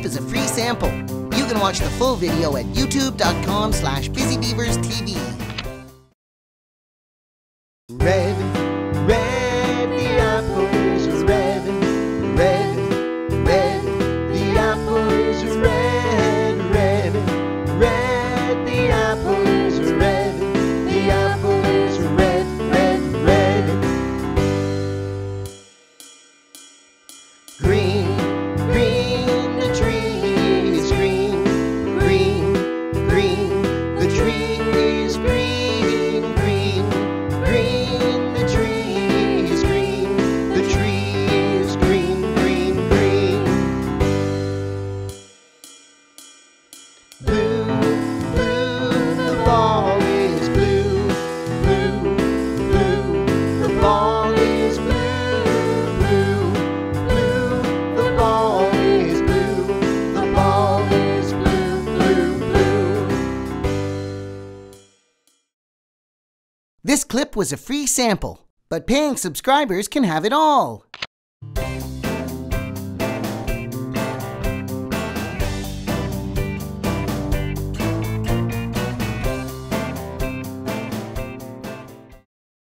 clip is a free sample. You can watch the full video at youtube.com/BusyBeaversTV. Revving, rev the apple is revving, revving, rev the apple is red, revving, red the apple is red, the apple is red, red, red. Green, green the tree is green, green, green the tree is green, green, green. This clip was a free sample, but paying subscribers can have it all.